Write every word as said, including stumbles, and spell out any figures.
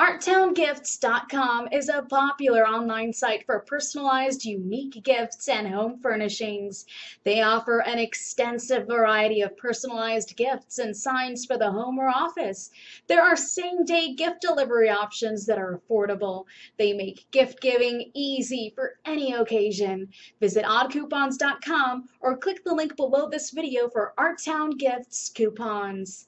Art Town Gifts dot com is a popular online site for personalized, unique gifts and home furnishings. They offer an extensive variety of personalized gifts and signs for the home or office. There are same-day gift delivery options that are affordable. They make gift giving easy for any occasion. Visit Odd Coupons dot com or click the link below this video for Art Town Gifts coupons.